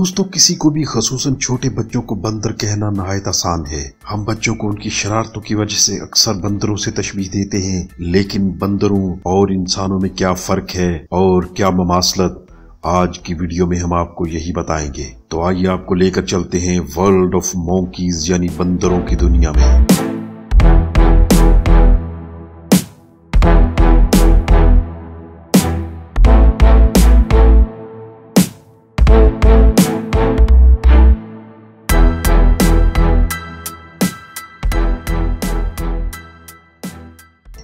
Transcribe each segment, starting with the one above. दोस्तों, किसी को भी खसूसन छोटे बच्चों को बंदर कहना नहायत आसान है। हम बच्चों को उनकी शरारतों की वजह से अक्सर बंदरों से तशबीह देते हैं, लेकिन बंदरों और इंसानों में क्या फ़र्क है और क्या ममासलत, आज की वीडियो में हम आपको यही बताएंगे। तो आइए आपको लेकर चलते हैं वर्ल्ड ऑफ मंकीज यानी बंदरों की दुनिया में।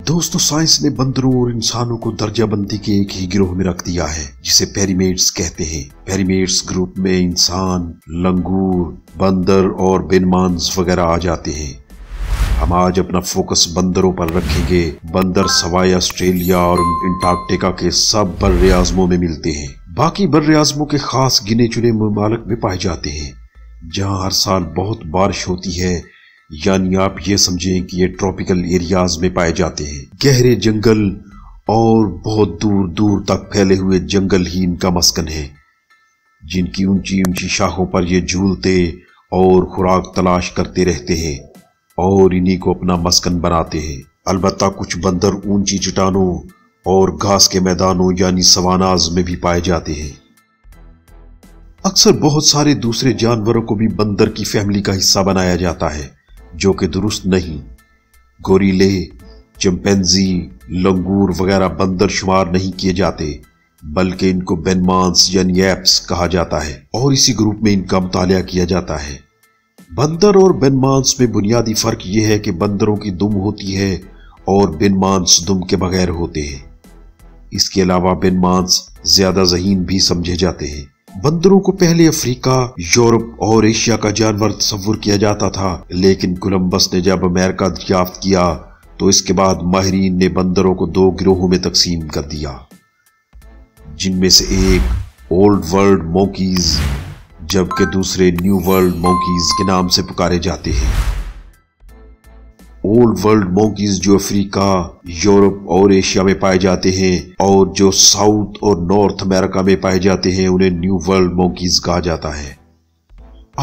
दोस्तों, साइंस ने बंदरों और इंसानों को दर्जाबंदी के एक ही गिरोह में रख दिया है, जिसे पेरिमेट्स कहते हैं। पेरिमेट्स ग्रुप में इंसान, लंगूर, बंदर और बेनमांस वगैरह आ जाते हैं। हम आज अपना फोकस बंदरों पर रखेंगे। बंदर सवाए ऑस्ट्रेलिया और अंटार्कटिका के सब बर्रे आज़मों में मिलते हैं। बाकी बर्रे आज़मों के खास गिने चुने ममालिक में पाए जाते हैं, जहाँ हर साल बहुत बारिश होती है, यानी आप ये समझें कि ये ट्रॉपिकल एरियाज में पाए जाते हैं। गहरे जंगल और बहुत दूर दूर तक फैले हुए जंगल ही इनका मस्कन है, जिनकी ऊंची ऊंची शाखों पर ये झूलते और खुराक तलाश करते रहते हैं और इन्हीं को अपना मस्कन बनाते हैं। अलबत्ता कुछ बंदर ऊंची चट्टानों और घास के मैदानों यानी सवानाज में भी पाए जाते हैं। अक्सर बहुत सारे दूसरे जानवरों को भी बंदर की फैमिली का हिस्सा बनाया जाता है, जो कि दुरुस्त नहीं। गोरीले, चिंपैंजी, लंगूर वगैरह बंदर शुमार नहीं किए जाते, बल्कि इनको बेनमांस यानी एप्स कहा जाता है और इसी ग्रुप में इनका मुतालिया किया जाता है। बंदर और बेनमांस में बुनियादी फ़र्क यह है कि बंदरों की दुम होती है और बेनमांस दुम के बगैर होते हैं। इसके अलावा बेनमांस ज़्यादा ज़हीन भी समझे जाते हैं। बंदरों को पहले अफ्रीका, यूरोप और एशिया का जानवर तस्वुर किया जाता था, लेकिन कोलंबस ने जब अमेरिका दरियाफ्त किया तो इसके बाद माहरीन ने बंदरों को दो गिरोहों में तकसीम कर दिया, जिनमें से एक ओल्ड वर्ल्ड मंकीज जबकि दूसरे न्यू वर्ल्ड मंकीज के नाम से पुकारे जाते हैं। ओल्ड वर्ल्ड मंकीज जो अफ्रीका, यूरोप और एशिया में पाए जाते हैं और जो साउथ और नॉर्थ अमेरिका में पाए जाते हैं, उन्हें न्यू वर्ल्ड मंकीज कहा जाता है।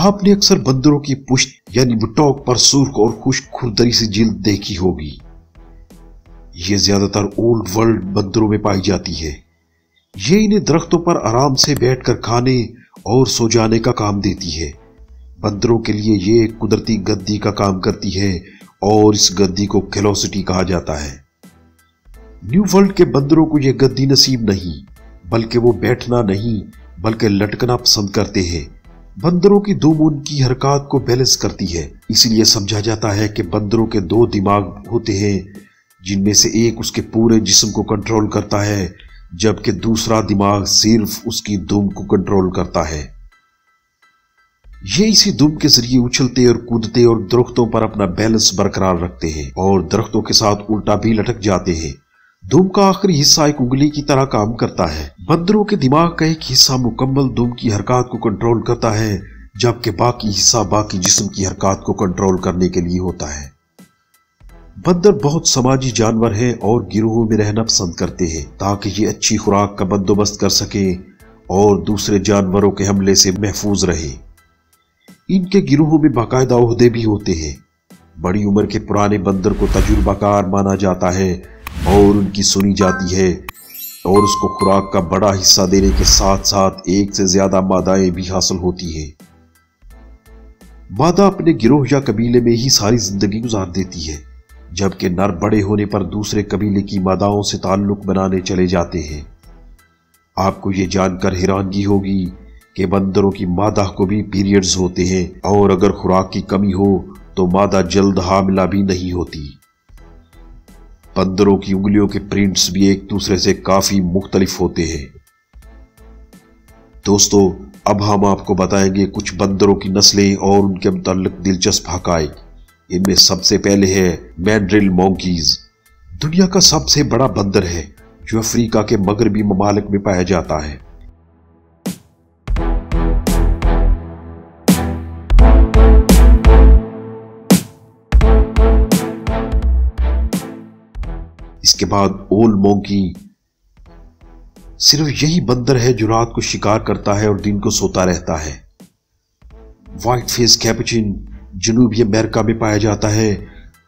आपने अक्सर बंदरों की पुश्त यानी बुटोक पर सुर्ख और खुश्क खुरदरी सी जिल्द देखी होगी। ये ज्यादातर ओल्ड वर्ल्ड बंदरों में पाई जाती है। ये इन्हें दरख्तों पर आराम से बैठकर खाने और सो जाने का काम देती है। बंदरों के लिए ये कुदरती गद्दी का काम करती है और इस गद्दी को कैलोसिटी कहा जाता है। न्यू वर्ल्ड के बंदरों को यह गद्दी नसीब नहीं, बल्कि वो बैठना नहीं बल्कि लटकना पसंद करते हैं। बंदरों की दो मुंह की हरकत को बैलेंस करती है, इसलिए समझा जाता है कि बंदरों के दो दिमाग होते हैं, जिनमें से एक उसके पूरे जिस्म को कंट्रोल करता है जबकि दूसरा दिमाग सिर्फ उसकी दुम को कंट्रोल करता है। ये इसी दुम के जरिए उछलते और कूदते और दरख्तों पर अपना बैलेंस बरकरार रखते हैं और दरख्तों के साथ उल्टा भी लटक जाते हैं। दुम का आखिरी हिस्सा एक उंगली की तरह काम करता है। बंदरों के दिमाग का एक हिस्सा मुकम्मल दुम की हरकत को कंट्रोल करता है, जबकि बाकी हिस्सा बाकी जिस्म की हरकत को कंट्रोल करने के लिए होता है। बंदर बहुत समाजी जानवर हैं और गिरोहों में रहना पसंद करते हैं, ताकि ये अच्छी खुराक का बंदोबस्त कर सकें और दूसरे जानवरों के हमले से महफूज रहें। इनके गिरोहों में बाकायदा ओहदे भी होते हैं। बड़ी उम्र के पुराने बंदर को तजुर्बाकार माना जाता है और उनकी सुनी जाती है और उसको खुराक का बड़ा हिस्सा देने के साथ साथ एक से ज्यादा मादाएं भी हासिल होती हैं। मादा अपने गिरोह या कबीले में ही सारी जिंदगी गुजार देती है, जबकि नर बड़े होने पर दूसरे कबीले की मादाओं से ताल्लुक बनाने चले जाते हैं। आपको ये जानकर हैरानगी होगी कि बंदरों की मादा को भी पीरियड्स होते हैं और अगर खुराक की कमी हो तो मादा जल्द हामिला भी नहीं होती। बंदरों की उंगलियों के प्रिंट्स भी एक दूसरे से काफ़ी मुख्तलिफ होते हैं। दोस्तों, अब हम आपको बताएंगे कुछ बंदरों की नस्लें और उनके मुतल्लिक दिलचस्प हक़ाइक़। इनमें सबसे पहले है मैंड्रिल मंकीज़। दुनिया का सबसे बड़ा बंदर है जो अफ्रीका के मगरबी ममालिक में पाया जाता है। इसके बाद ओल्ड मंकी। सिर्फ यही बंदर है जो रात को शिकार करता है और दिन को सोता रहता है। वाइट फेस कैपेचिन जनूबी अमेरिका में पाया जाता है,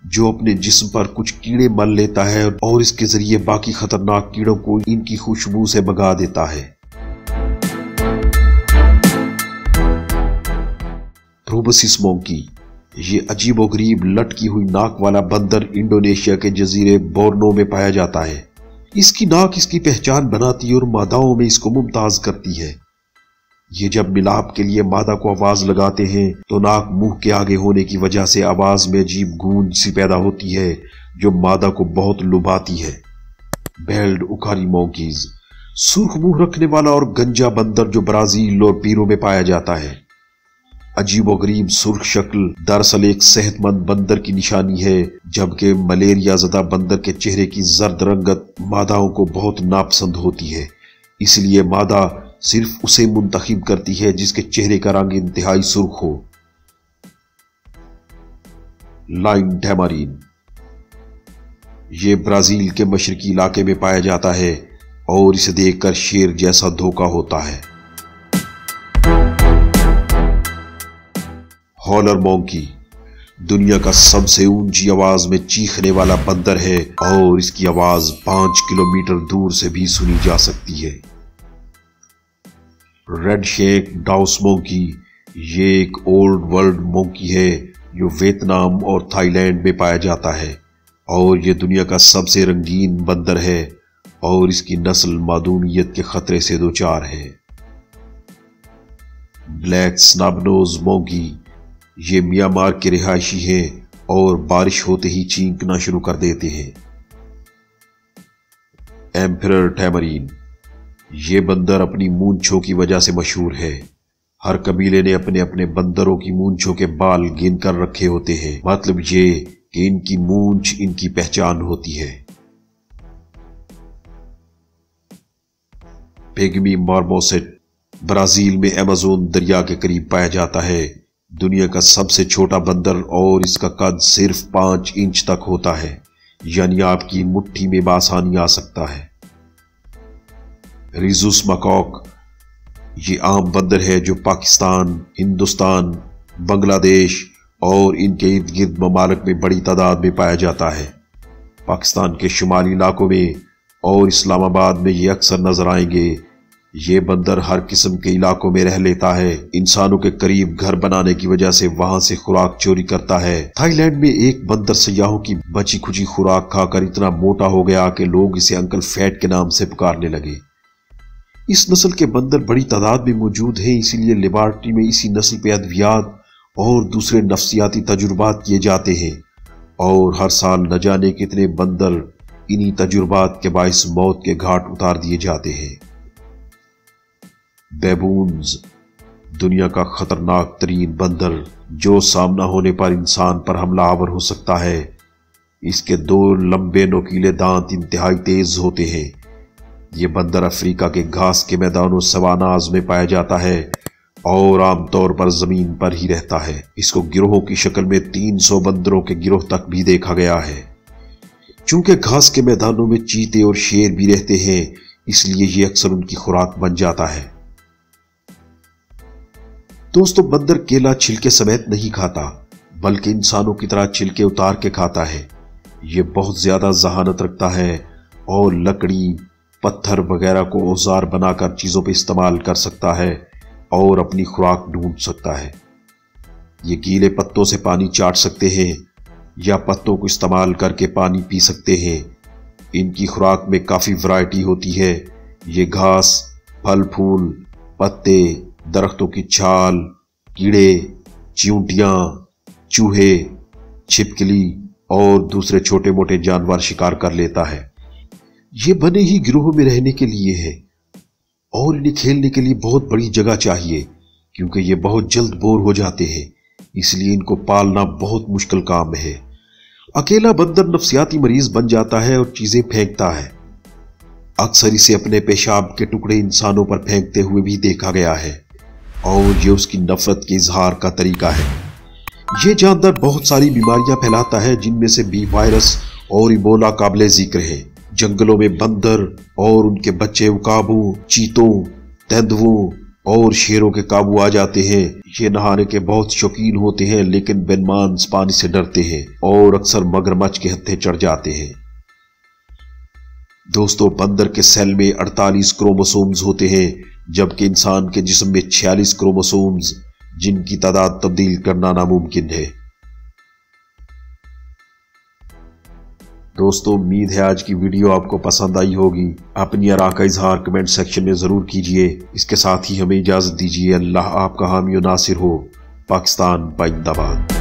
जो अपने जिस्म पर कुछ कीड़े मल लेता है और इसके जरिए बाकी खतरनाक कीड़ों को इनकी खुशबू से भगा देता है। प्रोबोसिस मोंकी, ये अजीबोगरीब लटकी हुई नाक वाला बंदर इंडोनेशिया के जजीरे बोर्नो में पाया जाता है। इसकी नाक इसकी पहचान बनाती है और मादाओं में इसको मुमताज करती है। ये जब मिलाप के लिए मादा को आवाज लगाते हैं तो नाक मुंह के आगे होने की वजह से आवाज में अजीब गूंज सी पैदा होती है जो मादा को बहुत लुभाती है। बेल्ड उकारी मोंकीज, सुर्ख मुंह रखने वाला और गंजा बंदर जो ब्राजील और पीरू में पाया जाता है। अजीबोगरीब सुर्ख शक्ल दरअसल एक सेहतमंद बंदर की निशानी है, जबकि मलेरिया ज़दा बंदर के चेहरे की जर्द रंगत मादाओं को बहुत नापसंद होती है, इसलिए मादा सिर्फ उसे मुंतखिब करती है जिसके चेहरे का रंग इंतहाई सुर्ख हो। लाइन टैमारीन, ये ब्राज़ील के मशरकी इलाके में पाया जाता है और इसे देखकर शेर जैसा धोखा होता है। हॉलर मोंकी, दुनिया का सबसे ऊंची आवाज में चीखने वाला बंदर है और इसकी आवाज 5 किलोमीटर दूर से भी सुनी जा सकती है। रेड शेक डाउस मोंकी, ये एक ओल्ड वर्ल्ड मोंकी है जो वियतनाम और थाईलैंड में पाया जाता है और ये दुनिया का सबसे रंगीन बंदर है और इसकी नस्ल मादूनियत के खतरे से दोचार है। ब्लैक स्नाबनोज मोंकी, ये म्यांमार के रिहायशी हैं और बारिश होते ही चीखना शुरू कर देते हैं। एम्परर टैमरीन, ये बंदर अपनी मूंछों की वजह से मशहूर है। हर कबीले ने अपने अपने बंदरों की मूंछों के बाल गिन कर रखे होते हैं, मतलब ये कि इनकी मूंछ इनकी पहचान होती है। पिग्मी मार्मोसेट, ब्राजील में अमेज़न दरिया के करीब पाया जाता है। दुनिया का सबसे छोटा बंदर और इसका कद सिर्फ 5 इंच तक होता है, यानी आपकी मुट्ठी में आसानी आ सकता है। रिजुस मकॉक, ये आम बंदर है जो पाकिस्तान, हिंदुस्तान, बांग्लादेश और इनके इर्द गिर्द ममालक में बड़ी तादाद में पाया जाता है। पाकिस्तान के शुमाली इलाकों में और इस्लामाबाद में ये अक्सर नजर आएंगे। ये बंदर हर किस्म के इलाकों में रह लेता है, इंसानों के करीब घर बनाने की वजह से वहां से खुराक चोरी करता है। थाईलैंड में एक बंदर सयाहों की बची खुची खुराक खाकर इतना मोटा हो गया कि लोग इसे अंकल फैट के नाम से पुकारने लगे। इस नस्ल के बंदर बड़ी तादाद में मौजूद हैं, इसीलिए लेबॉर्ट्री में इसी नस्ल पे अद्वियात और दूसरे नफसियाती तजुर्बात किए जाते हैं और हर साल न जाने कितने बंदर इन्हीं तजुर्बात के बायस मौत के घाट उतार दिए जाते हैं। बैबून्स, दुनिया का खतरनाक तरीन बंदर जो सामना होने पर इंसान पर हमला आवर हो सकता है। इसके 2 लंबे नोकीले दांत इंतहाई तेज होते हैं। ये बंदर अफ्रीका के घास के मैदानों सवानाज में पाया जाता है और आमतौर पर जमीन पर ही रहता है। इसको गिरोहों की शक्ल में 300 बंदरों के गिरोह तक भी देखा गया है। चूंकि घास के मैदानों में चीते और शेर भी रहते हैं, इसलिए ये अक्सर उनकी खुराक बन जाता है। दोस्तों, बंदर केला छिलके समेत नहीं खाता, बल्कि इंसानों की तरह छिलके उतार के खाता है। ये बहुत ज्यादा जहानत रखता है और लकड़ी, पत्थर वगैरह को औजार बनाकर चीज़ों पर इस्तेमाल कर सकता है और अपनी खुराक ढूंढ सकता है। ये गीले पत्तों से पानी चाट सकते हैं या पत्तों को इस्तेमाल करके पानी पी सकते हैं। इनकी खुराक में काफ़ी वैरायटी होती है। ये घास, फल फूल, पत्ते, दरख्तों की छाल, कीड़े, चींटियाँ, चूहे, छिपकली और दूसरे छोटे मोटे जानवर शिकार कर लेता है। ये बने ही गिरोह में रहने के लिए है और इन्हें खेलने के लिए बहुत बड़ी जगह चाहिए, क्योंकि ये बहुत जल्द बोर हो जाते हैं, इसलिए इनको पालना बहुत मुश्किल काम है। अकेला बंदर नफसियाती मरीज बन जाता है और चीज़ें फेंकता है। अक्सर इसे अपने पेशाब के टुकड़े इंसानों पर फेंकते हुए भी देखा गया है और ये उसकी नफरत के इजहार का तरीका है। ये जानवर बहुत सारी बीमारियाँ फैलाता है, जिनमें से बी वायरस और इबोला काबिल जिक्र है। जंगलों में बंदर और उनके बच्चे उकाबों, चीतों, तेंदुओं और शेरों के काबू आ जाते हैं। ये नहाने के बहुत शौकीन होते हैं, लेकिन बेईमान पानी से डरते हैं और अक्सर मगरमच्छ के हत्थे चढ़ जाते हैं। दोस्तों, बंदर के सेल में 48 क्रोमोसोम्स होते हैं, जबकि इंसान के जिस्म में 46 क्रोमोसोम्स, जिनकी तादाद तब्दील करना नामुमकिन है। दोस्तों, उम्मीद है आज की वीडियो आपको पसंद आई होगी। अपनी राय का इजहार कमेंट सेक्शन में ज़रूर कीजिए। इसके साथ ही हमें इजाज़त दीजिए। अल्लाह आपका हामी और नासिर हो। पाकिस्तान जिंदाबाद।